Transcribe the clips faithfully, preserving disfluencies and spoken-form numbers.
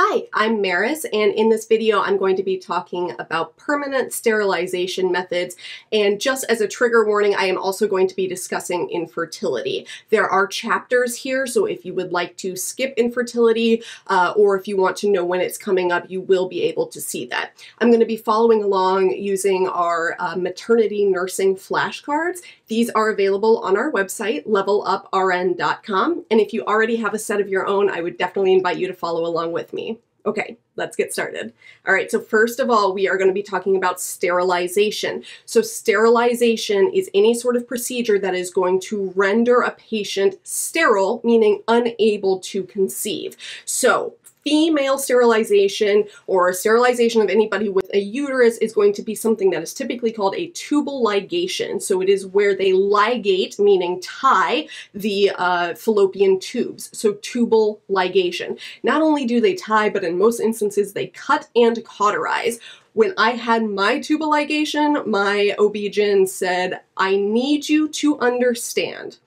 Hi, I'm Meris, and in this video I'm going to be talking about permanent sterilization methods, and just as a trigger warning, I am also going to be discussing infertility. There are chapters here, so if you would like to skip infertility uh, or if you want to know when it's coming up, you will be able to see that. I'm going to be following along using our uh, maternity nursing flashcards. These are available on our website, level up R N dot com, and if you already have a set of your own, I would definitely invite you to follow along with me. Okay, let's get started. All right, so first of all, we are going to be talking about sterilization. So sterilization is any sort of procedure that is going to render a patient sterile, meaning unable to conceive. So female sterilization, or sterilization of anybody with a uterus, is going to be something that is typically called a tubal ligation. So it is where they ligate, meaning tie, the uh, fallopian tubes. So tubal ligation. Not only do they tie, but in most instances they cut and cauterize. When I had my tubal ligation, my O B G Y N said, "I need you to understand,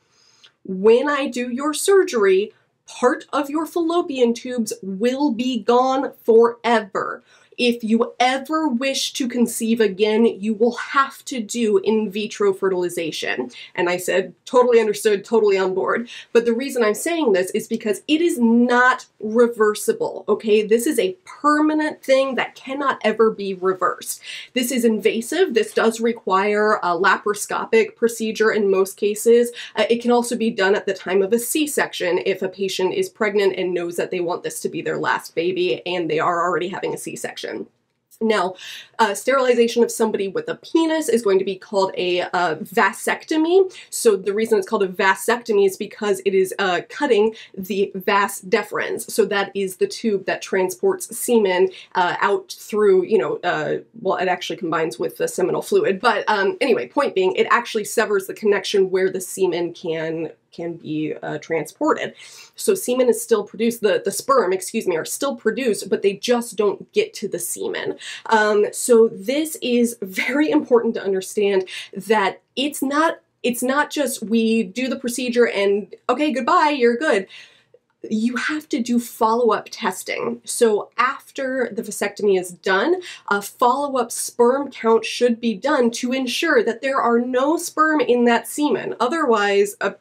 when I do your surgery, part of your fallopian tubes will be gone forever. If you ever wish to conceive again, you will have to do in vitro fertilization." And I said, totally understood, totally on board. But the reason I'm saying this is because it is not reversible, okay? This is a permanent thing that cannot ever be reversed. This is invasive. This does require a laparoscopic procedure in most cases. Uh, it can also be done at the time of a C section if a patient is pregnant and knows that they want this to be their last baby and they are already having a C section. Now, uh, sterilization of somebody with a penis is going to be called a uh, vasectomy. So the reason it's called a vasectomy is because it is uh, cutting the vas deferens. So that is the tube that transports semen uh, out through, you know, uh, well, it actually combines with the seminal fluid. But um, anyway, point being, it actually severs the connection where the semen can can be uh, transported. So semen is still produced, the, the sperm, excuse me, are still produced, but they just don't get to the semen. Um, so this is very important to understand, that it's not, it's not just we do the procedure and okay, goodbye, you're good. You have to do follow-up testing. So after the vasectomy is done, a follow-up sperm count should be done to ensure that there are no sperm in that semen. Otherwise, a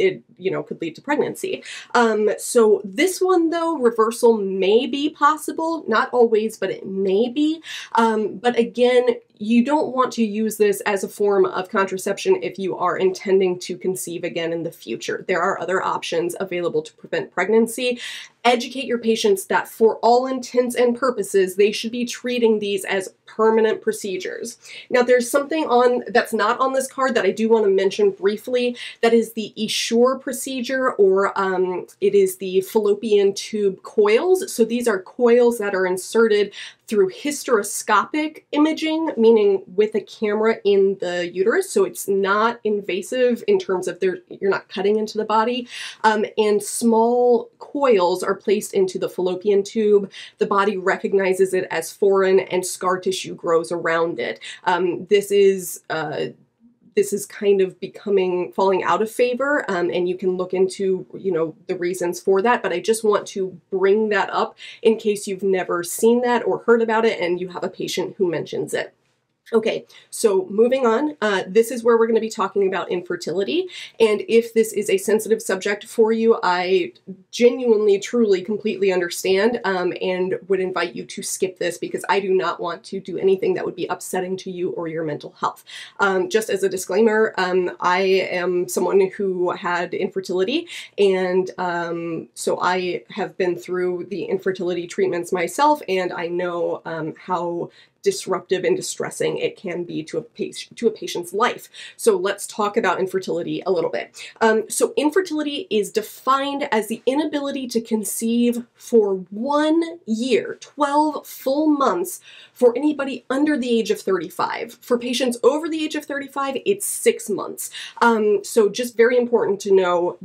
It, you know, could lead to pregnancy. Um, so this one, though, reversal may be possible, not always, but it may be. Um, but again, you don't want to use this as a form of contraception if you are intending to conceive again in the future. There are other options available to prevent pregnancy. Educate your patients that for all intents and purposes, they should be treating these as permanent procedures. Now, there's something on that's not on this card that I do want to mention briefly. That is the Essure procedure, or um, it is the fallopian tube coils. So these are coils that are inserted through hysteroscopic imaging, meaning with a camera in the uterus. So it's not invasive in terms of they're, you're not cutting into the body. Um, and small coils are placed into the fallopian tube. The body recognizes it as foreign, and scar tissue grows around it. Um, this is uh, This is kind of becoming, falling out of favor, um, and you can look into, you know, the reasons for that, but I just want to bring that up in case you've never seen that or heard about it and you have a patient who mentions it. Okay, so moving on, uh, this is where we're going to be talking about infertility, and if this is a sensitive subject for you, I genuinely, truly, completely understand, um, and would invite you to skip this because I do not want to do anything that would be upsetting to you or your mental health. Um, just as a disclaimer, um, I am someone who had infertility, and um, so I have been through the infertility treatments myself, and I know um, how disruptive and distressing it can be to a patient, to a patient's life. So let's talk about infertility a little bit. Um, so infertility is defined as the inability to conceive for one year, twelve full months, for anybody under the age of thirty-five. For patients over the age of thirty-five, it's six months. Um, so just very important to know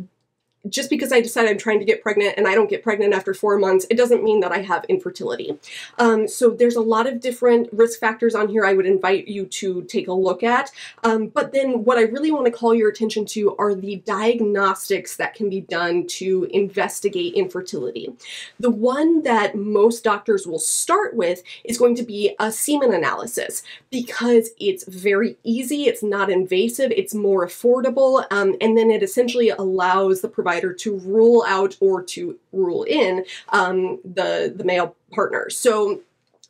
just because I decide I'm trying to get pregnant and I don't get pregnant after four months, it doesn't mean that I have infertility. Um, so there's a lot of different risk factors on here I would invite you to take a look at. Um, but then what I really want to call your attention to are the diagnostics that can be done to investigate infertility. The one that most doctors will start with is going to be a semen analysis because it's very easy, it's not invasive, it's more affordable, um, and then it essentially allows the provider to rule out or to rule in um, the, the male partner. So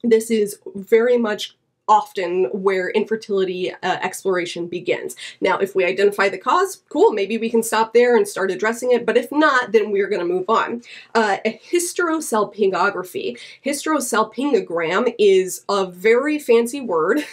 this is very much often where infertility uh, exploration begins. Now, if we identify the cause, cool, maybe we can stop there and start addressing it, but if not, then we're going to move on. Uh, a hysterosalpingography. Hysterosalpingogram is a very fancy word.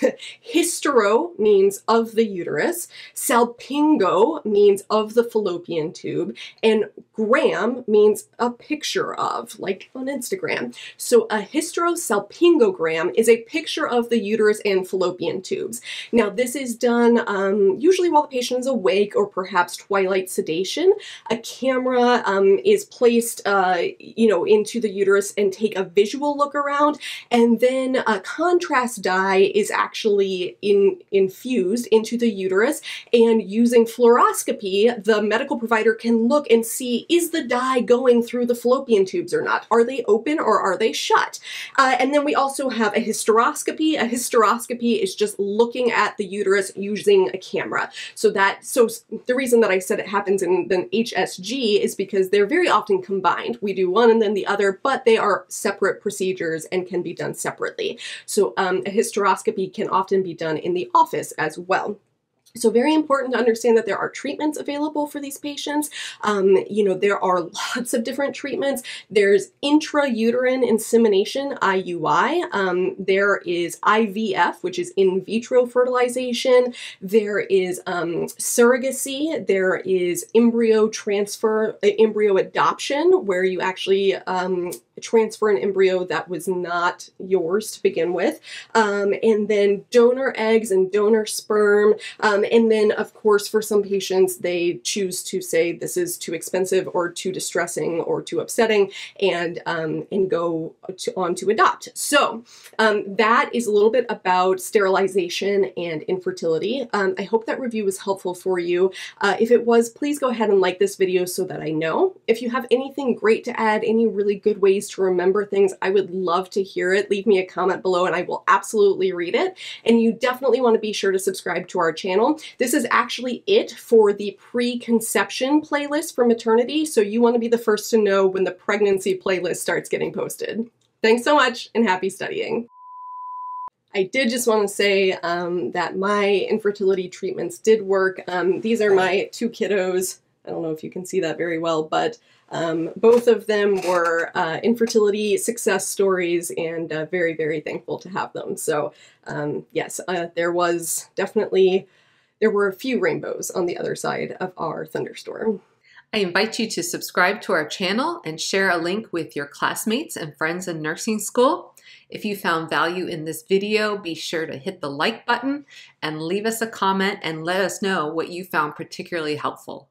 Hystero means of the uterus, salpingo means of the fallopian tube, and gram means a picture of, like on Instagram. So a hysterosalpingogram is a picture of the uterus and fallopian tubes. Now, this is done um, usually while the patient is awake or perhaps twilight sedation. A camera um, is placed, uh, you know, into the uterus and take a visual look around, and then a contrast dye is actually in, infused into the uterus, and using fluoroscopy, the medical provider can look and see, is the dye going through the fallopian tubes or not? Are they open or are they shut? Uh, and then we also have a hysteroscopy. A hysteroscopy is just looking at the uterus using a camera. So that, so the reason that I said it happens in the H S G is because they're very often combined. We do one and then the other, but they are separate procedures and can be done separately. So um, a hysteroscopy can often be done in the office as well. So very important to understand that there are treatments available for these patients. Um, you know, there are lots of different treatments. There's intrauterine insemination, I U I. Um, there is I V F, which is in vitro fertilization. There is um, surrogacy. There is embryo transfer, uh, embryo adoption, where you actually um, transfer an embryo that was not yours to begin with. Um, and then donor eggs and donor sperm. Um, And then, of course, for some patients, they choose to say this is too expensive or too distressing or too upsetting, and um, and go to, on to adopt. So um, that is a little bit about sterilization and infertility. Um, I hope that review was helpful for you. Uh, if it was, please go ahead and like this video so that I know. If you have anything great to add, any really good ways to remember things, I would love to hear it. Leave me a comment below and I will absolutely read it. And you definitely want to be sure to subscribe to our channel. This is actually it for the preconception playlist for maternity, so you want to be the first to know when the pregnancy playlist starts getting posted. Thanks so much and happy studying. I did just want to say um, that my infertility treatments did work. Um, these are my two kiddos. I don't know if you can see that very well, but um, both of them were uh, infertility success stories, and uh, very, very thankful to have them. So um, yes, uh, there was definitely... There were a few rainbows on the other side of our thunderstorm. I invite you to subscribe to our channel and share a link with your classmates and friends in nursing school. If you found value in this video, be sure to hit the like button and leave us a comment and let us know what you found particularly helpful.